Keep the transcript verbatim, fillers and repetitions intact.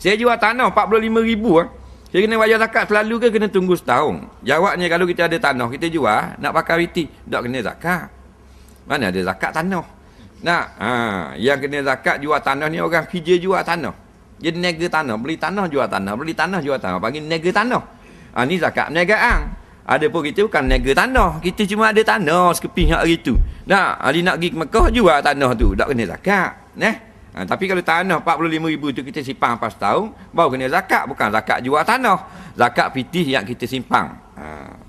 Saya jual tanah empat puluh lima ribu, saya kena bayar zakat selalu ke kena tunggu setahun? Jawabnya, kalau kita ada tanah, kita jual, nak pakai reti, tak kena zakat. Mana ada zakat tanah? Nak, ha, yang kena zakat jual tanah ni orang kerja jual tanah. Dia nega tanah, beli tanah jual tanah, beli tanah jual tanah, panggil nega tanah. Ha, ni zakat perniagaan. Ada pun kita bukan nega tanah, kita cuma ada tanah sekeping hari tu. Nak, hari nak pergi ke Mekah jual tanah tu, tak kena zakat. Nah. Ha, tapi kalau tanah empat puluh lima ribu tu kita simpan pas setahun, baru kena zakat. Bukan zakat jual tanah, zakat fitih yang kita simpan. Ha.